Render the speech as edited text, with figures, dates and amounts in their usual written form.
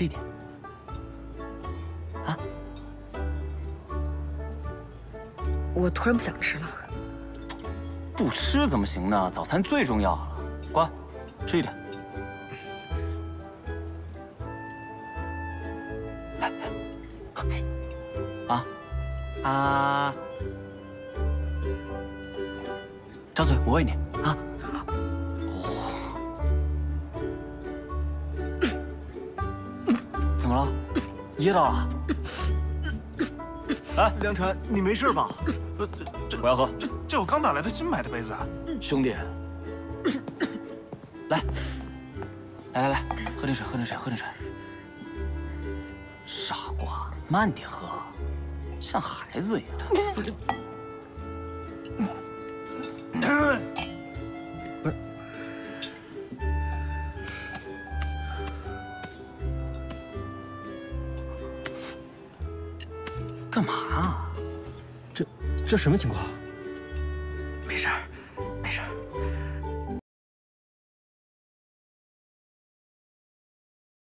吃一点。啊？我突然不想吃了。不吃怎么行呢？早餐最重要了。乖，吃一点。啊！张嘴，我喂你啊！怎么了？噎到了？哎，梁晨，你没事吧？这我要喝。这我刚哪来的新买的杯子啊！兄弟，来，喝点水。傻瓜，慢点喝。 像孩子一样，不是，干嘛啊？这什么情况？没事儿。